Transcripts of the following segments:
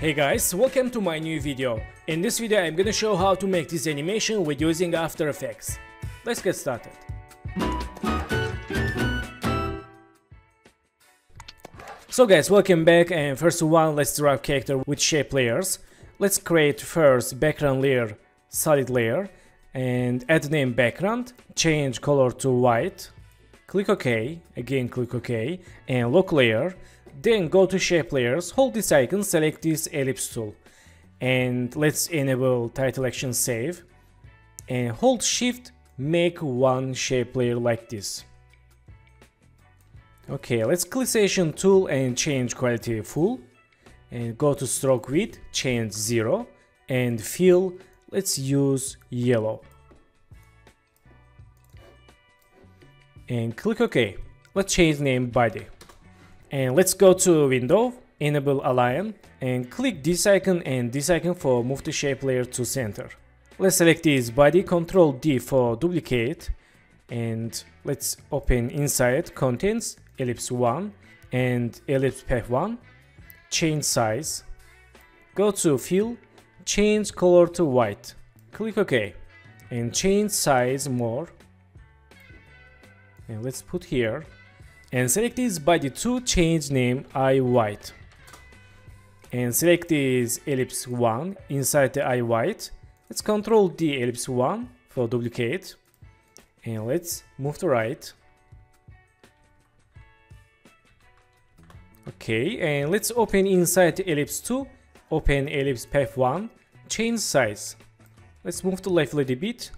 Hey guys, welcome to my new video. In this video I'm gonna show how to make this animation with using After Effects. Let's get started. So guys, welcome back, and first one, let's draw a character with shape layers. Let's create first background layer, solid layer, and add name background, change color to white, click OK, again click OK, and lock layer. Then go to shape layers, hold this icon, select this ellipse tool, and let's enable title action save, and hold shift, make one shape layer like this. Okay, let's clickation tool and change quality full, and go to stroke width, change 0, and fill, let's use yellow, and click OK. Let's change name body, and let's go to window, enable align, and click this icon and this icon for move the shape layer to center. Let's select this body, Ctrl D for duplicate, and let's open inside contents, ellipse 1 and ellipse path 1, change size, go to fill, change color to white, click OK, and change size more, and let's put here, and select this body to change name eye white, and select this ellipse 1 inside the eye white. Let's Ctrl D ellipse 1 for duplicate, and let's move to right. Okay, and let's open inside the ellipse 2, open ellipse path 1, change size, let's move to left a little bit.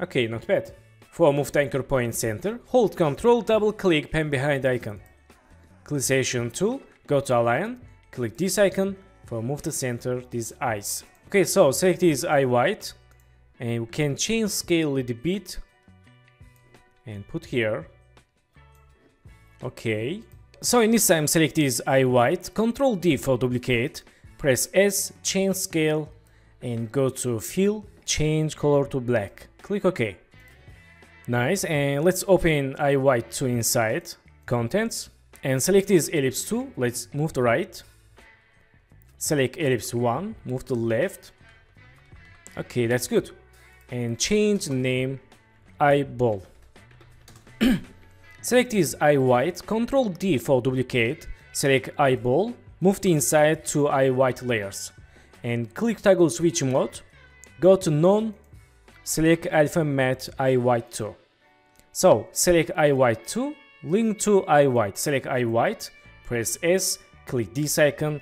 Okay, not bad. For move the anchor point center, hold Ctrl, double click pen behind icon, clickation tool, go to align, click this icon for move the center these eyes. Okay, so select this eye white, and we can change scale a little bit and put here. Okay, so in this time select this eye white, Ctrl D for duplicate, press S, change scale, and go to fill, change color to black, click OK. Nice, and let's open eye white to inside contents, and select this ellipse 2, let's move to right, select ellipse 1, move to left. Okay, that's good, and change name eyeball. Select this eye white, Ctrl D for duplicate, select eyeball, move the inside to eye white layers, and click toggle switch mode, go to none, select alpha matte eye white 2. So select eye white 2, link to eye white, select eye white, press S, click this icon,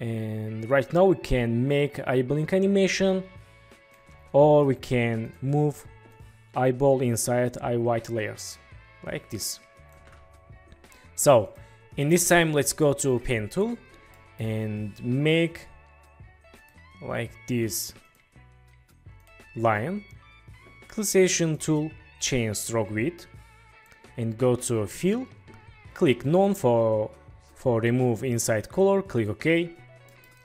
and right now we can make eye blink animation, or we can move eyeball inside eye white layers like this. So in this time let's go to pen tool and make like this line, clickation tool, change stroke width, and go to fill, click none for remove inside color, click OK,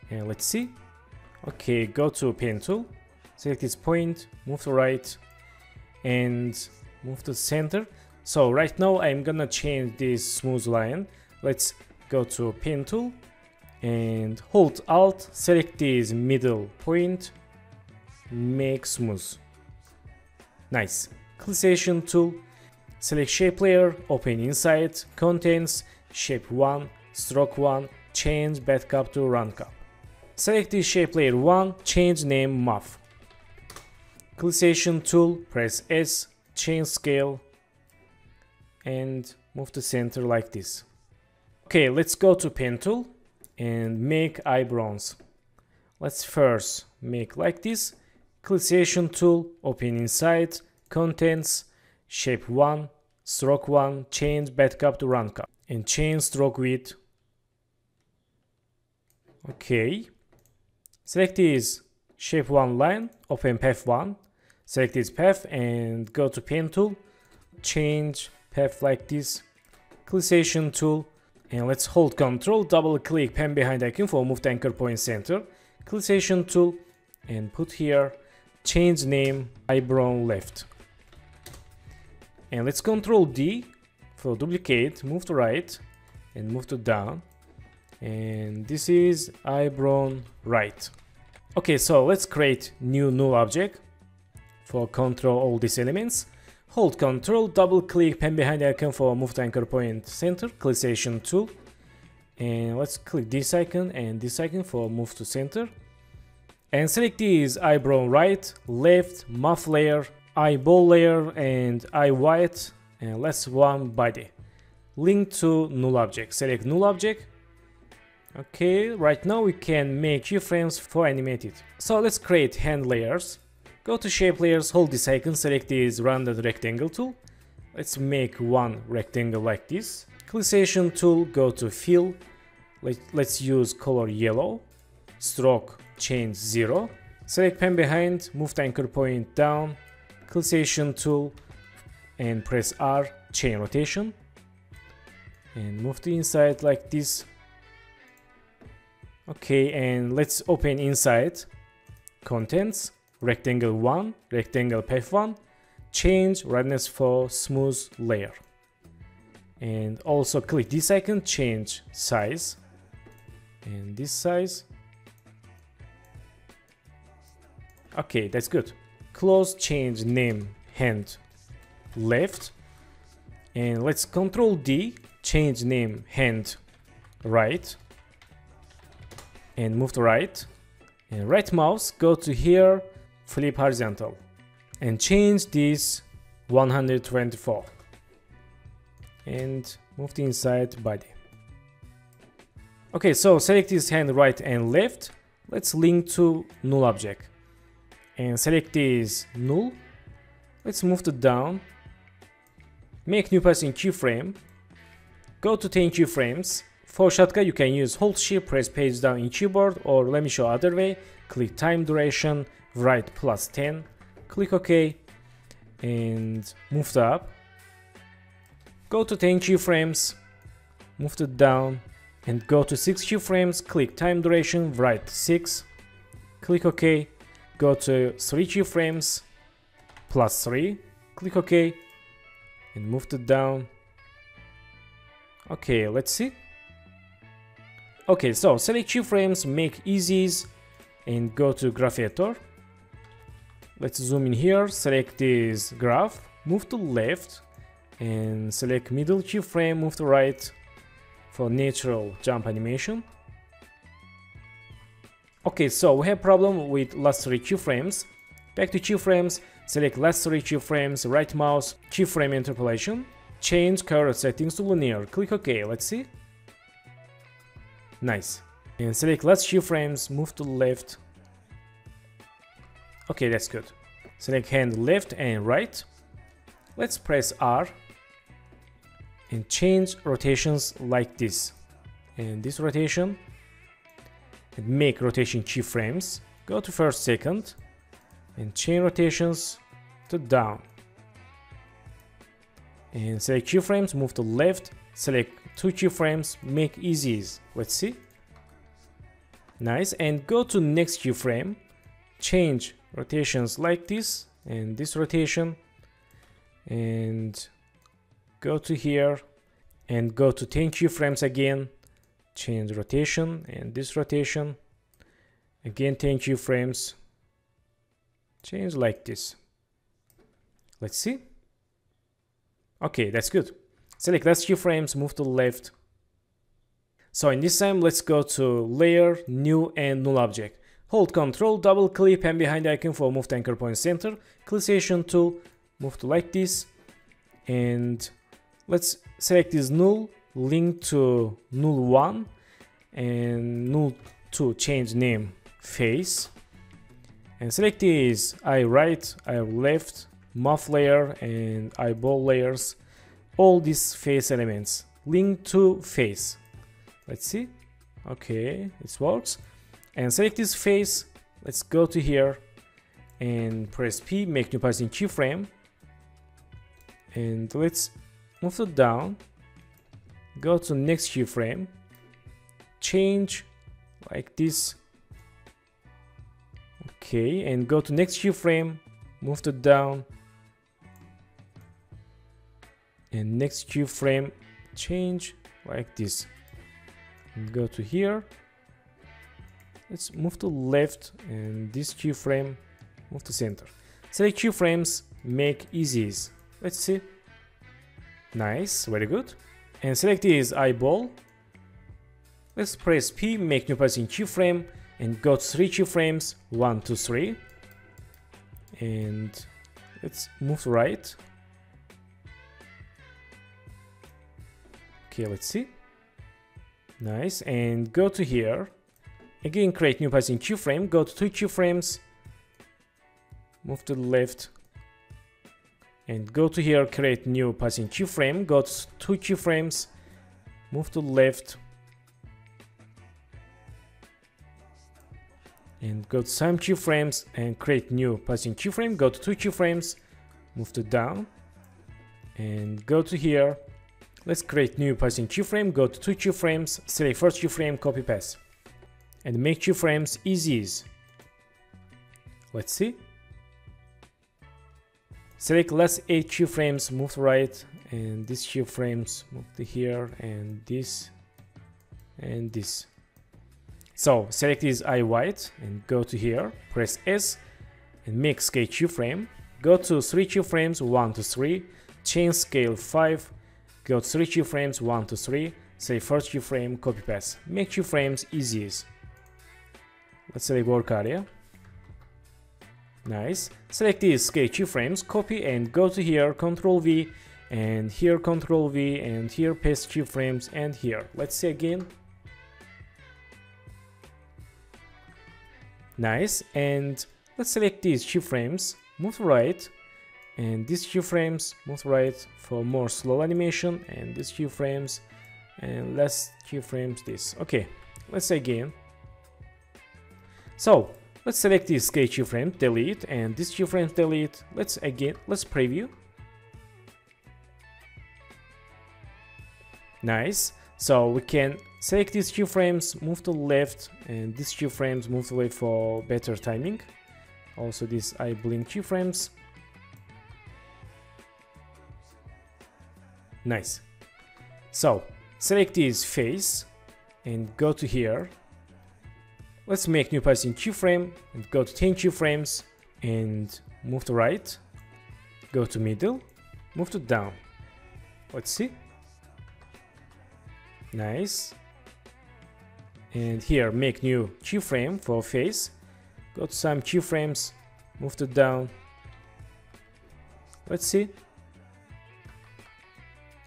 and let's see. Okay, go to pen tool, select this point, move to right, and move to center. So right now I'm gonna change this smooth line. Let's go to pen tool and hold alt, select this middle point, make smooth. Nice, clickation tool, select shape layer, open inside contents, shape 1, stroke 1, change bed cup to round cup, select this shape layer 1, change name muff, clickation tool, press S, change scale, and move to center like this. Okay, let's go to pen tool and make eye bronze. Let's first make like this, clickation tool, open inside contents, shape 1, stroke 1, change bed cup to round cup, and change stroke width. Okay, select this shape 1 line, open path 1, select this path and go to pen tool, change path like this, clickation tool, and let's hold Ctrl, double click pen behind icon for move the anchor point center, clickation tool, and put here, change name eyebrow left, and let's Ctrl D for duplicate, move to right and move to down, and this is eyebrow right. Okay, so let's create new null object. For control all these elements, hold Ctrl, double click pen behind icon for move to anchor point center, click selection tool, and let's click this icon and this icon for move to center, and select these eyebrow right, left, muff layer, eyeball layer, and eye white, and let's one body. Link to null object, select null object. Okay, right now we can make keyframes for animated. So let's create hand layers. Go to shape layers, hold this icon, select this rounded rectangle tool. Let's make one rectangle like this. Click selection tool, go to fill. Let's use color yellow. Stroke change 0. Select pen behind, move the anchor point down. Click selection tool and press R, chain rotation. And move to inside like this. Okay, and let's open inside contents, rectangle 1, rectangle path 1, change radius for smooth layer, and also click this icon, change size, and this size. Okay, that's good. Close, change name hand left, and let's Control D, change name hand right, and move to right, and right mouse, go to here, flip horizontal, and change this 124, and move to inside body. Okay, so select this hand right and left, let's link to null object, and select this null, let's move to down, make new passing keyframe, go to 10 keyframes. For shortcut, you can use hold shift, press page down in keyboard, or let me show other way, click time duration, write plus 10, click OK, and move to up, go to 10 keyframes, move to down, and go to 6 keyframes, click time duration, write 6, click OK, go to 3 keyframes, plus 3, click OK, and move to down. Okay, let's see. Okay, so select keyframes, make easies, and go to graph editor. Let's zoom in here, select this graph, move to left, and select middle keyframe, move to right for natural jump animation. Okay, so we have problem with last 3 keyframes. Back to keyframes, select last 3 keyframes, right mouse, keyframe interpolation, change current settings to linear, click OK, let's see. Nice. And select last keyframes, move to left. Okay, that's good. Select hand left and right. Let's press R and change rotations like this. And this rotation. And make rotation keyframes. Go to first, second. And chain rotations to down. And select keyframes, move to left. Select 2 keyframes, make easies. Let's see. Nice, and go to next keyframe, change rotations like this and this rotation, and go to here and go to 10 keyframes again, change rotation and this rotation again, 10 keyframes, change like this. Let's see. Okay, that's good. Select last keyframes, move to the left. So in this time, let's go to layer, new and null object. Hold Ctrl, double click pen behind icon for move to anchor point center, click selection tool, move to like this, and let's select this null, link to null 1 and null 2, change name face, and select this eye right, eye left, muff layer and eyeball layers. All these face elements, link to face. Let's see. Okay, it works. And select this face, let's go to here and press P, make new passing keyframe, and let's move it down, go to next keyframe, change like this. Okay, and go to next keyframe, move it down, and next keyframe, change like this. and go to here. Let's move to left and this keyframe move to center. Select keyframes, make easies. Let's see. Nice, very good. And select this eyeball. Let's press P, make new position keyframe, and got 3 keyframes, 1, 2, 3. And let's move to right. Okay, let's see. Nice, and go to here. Again, create new position keyframe, go to 2 keyframes, move to the left, and go to here, create new position keyframe, go to 2 keyframes, move to the left, and go to some keyframes and create new position keyframe, go to 2 keyframes, move to down, and go to here. Let's create new position keyframe, go to 2 keyframes, select first keyframe, copy paste. And make keyframes easy. Let's see. Select last 8 keyframes, move to right, and these keyframes move to here, and this, and this. So select this eye white and go to here, press S, and make scale keyframe. Go to 3 keyframes, 1 to 3. Change scale 5. Go to 3 keyframes, 1 to 3. Say first keyframe, copy paste. Make keyframes easy. Let's select work area. Nice. Select these scale keyframes, copy and go to here, Control V, and here Control V, and here paste keyframes, and here. Let's see again. Nice. And let's select these keyframes, move right, and these keyframes, move right for more slow animation, and these keyframes, and let's keyframes this. Okay. Let's again. So let's select this scale keyframe, delete, and this keyframe, delete. Let's preview. Nice. So we can select these keyframes, move to left, and these keyframes move away for better timing. Also these eye blink keyframes. Nice. So select this face and go to here. Let's make new position keyframe and go to 10 keyframes and move to right, go to middle, move to down. Let's see. Nice. And here make new keyframe for face, go to some keyframes, move to down. Let's see.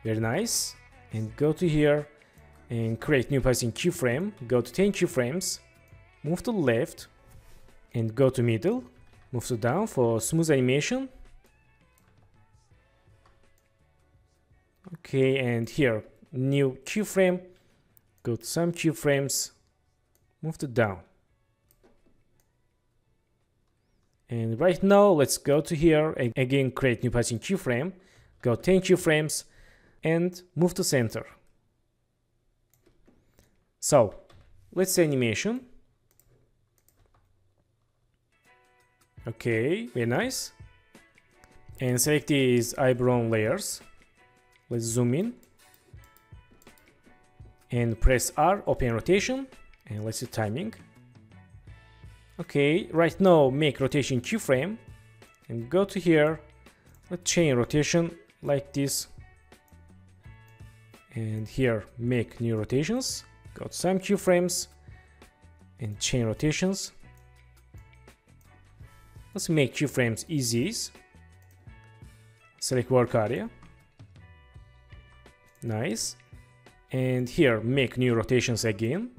Very nice. And go to here and create new position keyframe, go to 10 keyframes. Move to left and go to middle, move to down for smooth animation. Okay, and here new keyframe, go to some keyframes, move to down. And right now let's go to here and again create new position keyframe, go 10 keyframes and move to center. So let's see animation. Okay, very nice. And select these eyebrow layers. Let's zoom in. And press R, open rotation. And let's see timing. Okay, right now make rotation keyframe. And go to here. Let's change rotation like this. And here make new rotations. Go to some keyframes. And change rotations. Let's make keyframes easy. Select work area. Nice. And here make new rotations again.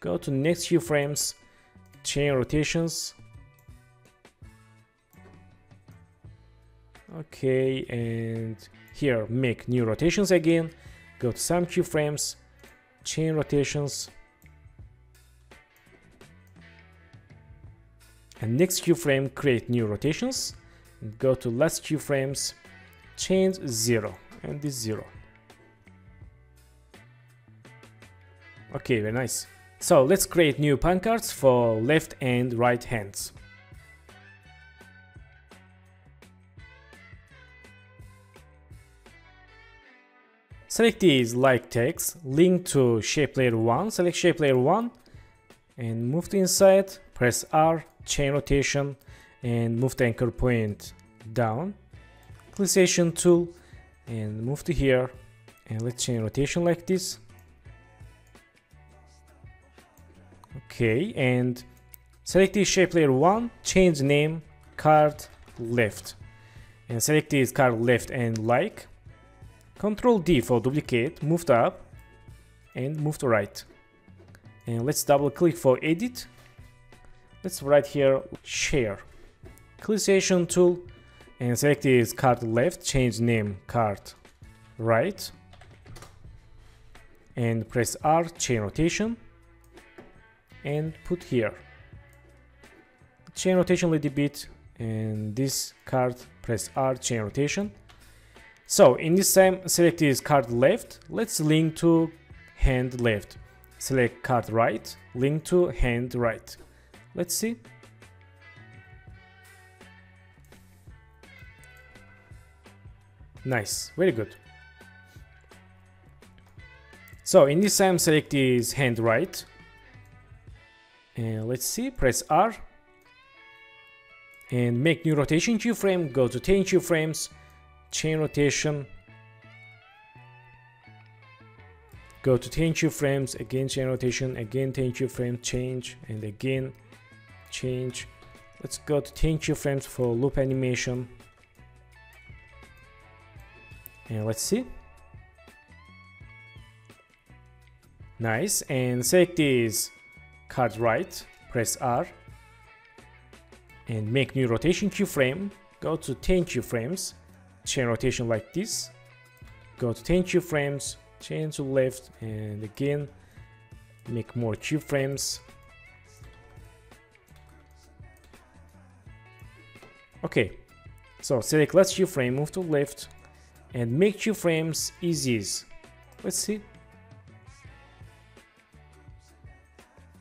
Go to next keyframes, change rotations. Okay, and here make new rotations again. Go to some keyframes, change rotations. And next keyframe, create new rotations. And go to last keyframes, change 0 and this 0. Okay, very nice. So let's create new pancards for left and right hands. Select these like tags, link to shape layer 1, select shape layer 1 and move to inside, press R, chain rotation and move the anchor point down. Clickation tool and move to here and let's chain rotation like this. Okay, and select this shape layer 1, change name, card left, and select this card left and like. Ctrl D for duplicate, move to up and move to right. And let's double click for edit. Let's write here share. Clickation tool and select this card left, change name card right. And press R, chain rotation. And put here. Chain rotation a little bit and this card press R, chain rotation. So in this time, select this card left, let's link to hand left. Select card right, link to hand right. Let's see. Nice, very good. So in this time, select this hand right. And let's see, press R. And make new rotation keyframe, go to 10 keyframes. Chain rotation, go to 10 keyframes, again chain rotation, again 10 keyframes, change, and again change. Let's go to 10 keyframes for loop animation and let's see. Nice. And select this card right, press R and make new rotation keyframe, go to 10 keyframes, chain rotation like this, go to 10 keyframes, chain to left and again make more keyframes. Okay, so select last keyframe, move to left and make keyframes easy. Let's see.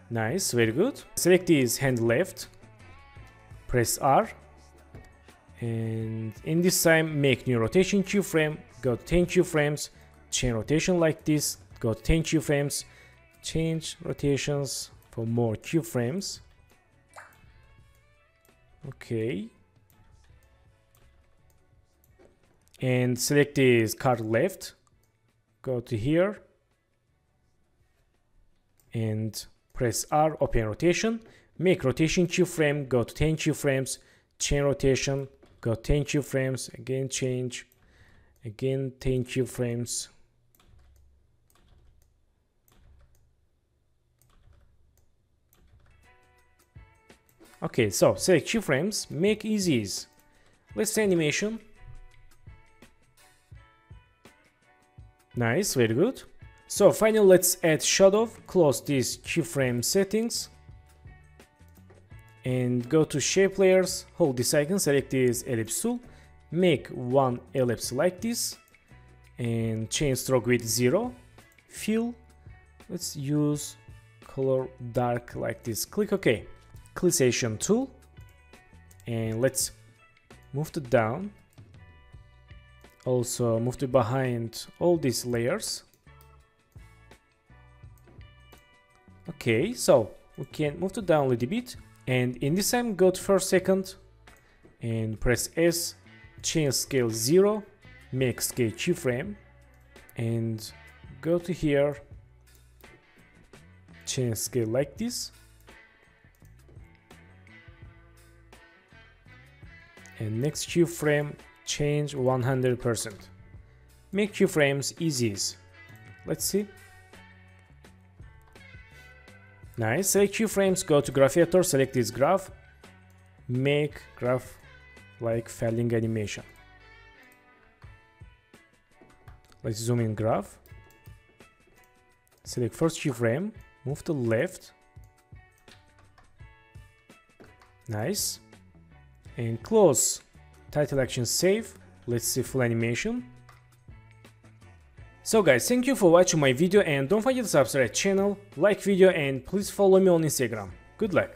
Nice, very good. Select this hand left, press R. And in this time, make new rotation keyframe, go to 10 keyframes, chain rotation like this, go to 10 keyframes, change rotations for more keyframes. Okay. And select this card left, go to here, and press R, open rotation, make rotation keyframe, go to 10 keyframes, chain rotation. Go 10 keyframes, again change, again 10 keyframes. Okay, so select keyframes, make easy. Let's do animation. Nice, very good. So finally, let's add shadow, close these keyframe settings. And go to shape layers, hold this icon, select this ellipse tool, make one ellipse like this and change stroke width 0, fill, let's use color dark like this, click OK, clickation tool and let's move to down, also move to behind all these layers. Okay, so we can move to down a little bit. And in this time, go to first second and press S, change scale 0, make scale keyframe and go to here, change scale like this and next keyframe change 100%. Make keyframes easy. Let's see. Nice, select keyframes, go to graph editor, select this graph, make graph like falling animation. Let's zoom in graph, select first keyframe, move to left. Nice, and close, title action save, let's see full animation. So guys, thank you for watching my video and don't forget to subscribe to the channel, like video and please follow me on Instagram. Good luck!